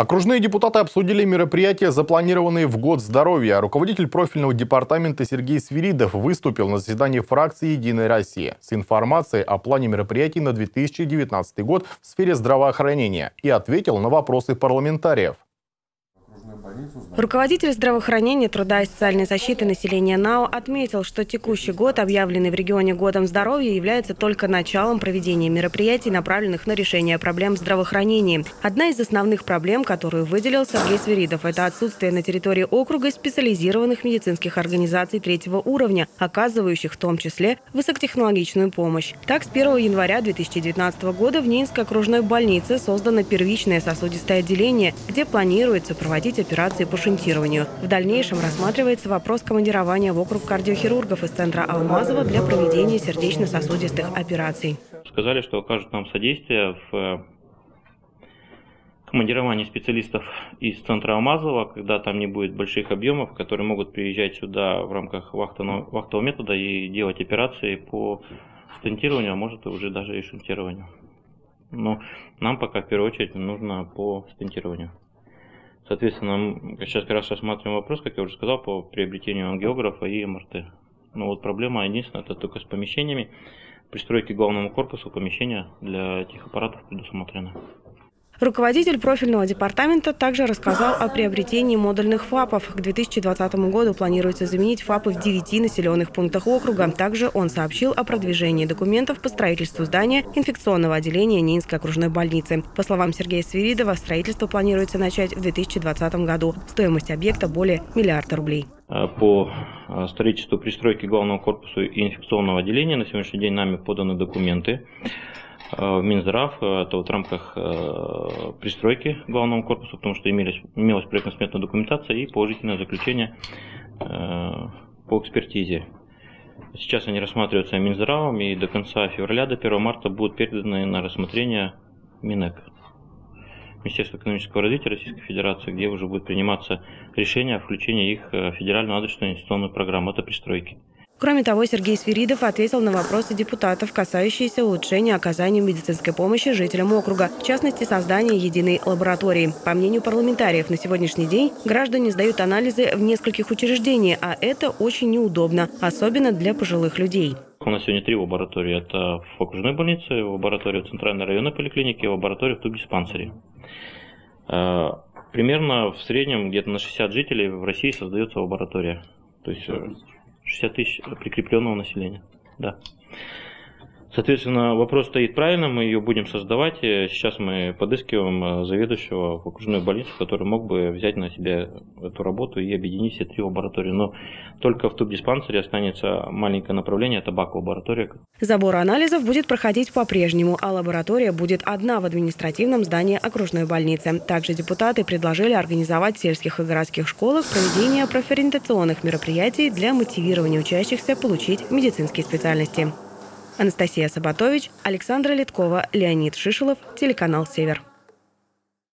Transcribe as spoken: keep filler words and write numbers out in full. Окружные депутаты обсудили мероприятия, запланированные в Год здоровья. Руководитель профильного департамента Сергей Свиридов выступил на заседании фракции «Единая Россия» с информацией о плане мероприятий на две тысячи девятнадцатый год в сфере здравоохранения и ответил на вопросы парламентариев. Руководитель здравоохранения, труда и социальной защиты населения НАО отметил, что текущий год, объявленный в регионе годом здоровья, является только началом проведения мероприятий, направленных на решение проблем здравоохранения. Одна из основных проблем, которую выделил Сергей Свиридов, это отсутствие на территории округа специализированных медицинских организаций третьего уровня, оказывающих в том числе высокотехнологичную помощь. Так, с первого января две тысячи девятнадцатого года в Нинско-окружной больнице создано первичное сосудистое отделение, где планируется проводить операции по шунтированию. В дальнейшем рассматривается вопрос командирования в округ кардиохирургов из центра Алмазова для проведения сердечно-сосудистых операций. Сказали, что окажут нам содействие в командировании специалистов из центра Алмазова, когда там не будет больших объемов, которые могут приезжать сюда в рамках вахтового, вахтового метода и делать операции по стентированию, а может уже даже и шунтированию. Но нам пока в первую очередь нужно по стентированию. Соответственно, мы сейчас как раз рассматриваем вопрос, как я уже сказал, по приобретению ангиографа и МРТ. Но вот проблема единственная, это только с помещениями. Пристройки к главному корпусу помещения для этих аппаратов предусмотрены. Руководитель профильного департамента также рассказал о приобретении модульных ФАПов. К две тысячи двадцатому году планируется заменить ФАПы в девяти населенных пунктах округа. Также он сообщил о продвижении документов по строительству здания инфекционного отделения Нинской окружной больницы. По словам Сергея Свиридова, строительство планируется начать в две тысячи двадцатом году. Стоимость объекта более миллиарда рублей. По строительству пристройки главного корпуса и инфекционного отделения на сегодняшний день нами поданы документы в Минздрав, это вот в рамках пристройки к главному корпусу, потому что имелись, имелась проектно-сметная документация и положительное заключение по экспертизе. Сейчас они рассматриваются Минздравом и до конца февраля, до первого марта будут переданы на рассмотрение МинЭК, Министерства экономического развития Российской Федерации, где уже будет приниматься решение о включении их в федеральную адресную инвестиционную программу, это пристройки. Кроме того, Сергей Свиридов ответил на вопросы депутатов, касающиеся улучшения оказания медицинской помощи жителям округа, в частности, создания единой лаборатории. По мнению парламентариев, на сегодняшний день граждане сдают анализы в нескольких учреждениях, а это очень неудобно, особенно для пожилых людей. У нас сегодня три лаборатории. Это в окружной больнице, лаборатория в центральной районной поликлинике, лаборатория в тубдиспансере. Примерно в среднем где-то на шестьдесят жителей в России создается лаборатория. То есть шестьдесят тысяч прикрепленного населения. Да. Соответственно, вопрос стоит правильно, мы ее будем создавать. Сейчас мы подыскиваем заведующего в окружную больницу, который мог бы взять на себя эту работу и объединить все три лаборатории. Но только в тубдиспансере останется маленькое направление, это бак-лаборатория. Забор анализов будет проходить по-прежнему, а лаборатория будет одна в административном здании окружной больницы. Также депутаты предложили организовать в сельских и городских школах проведение профориентационных мероприятий для мотивирования учащихся получить медицинские специальности. Анастасия Сабатович, Александра Литкова, Леонид Шишилов, телеканал «Север».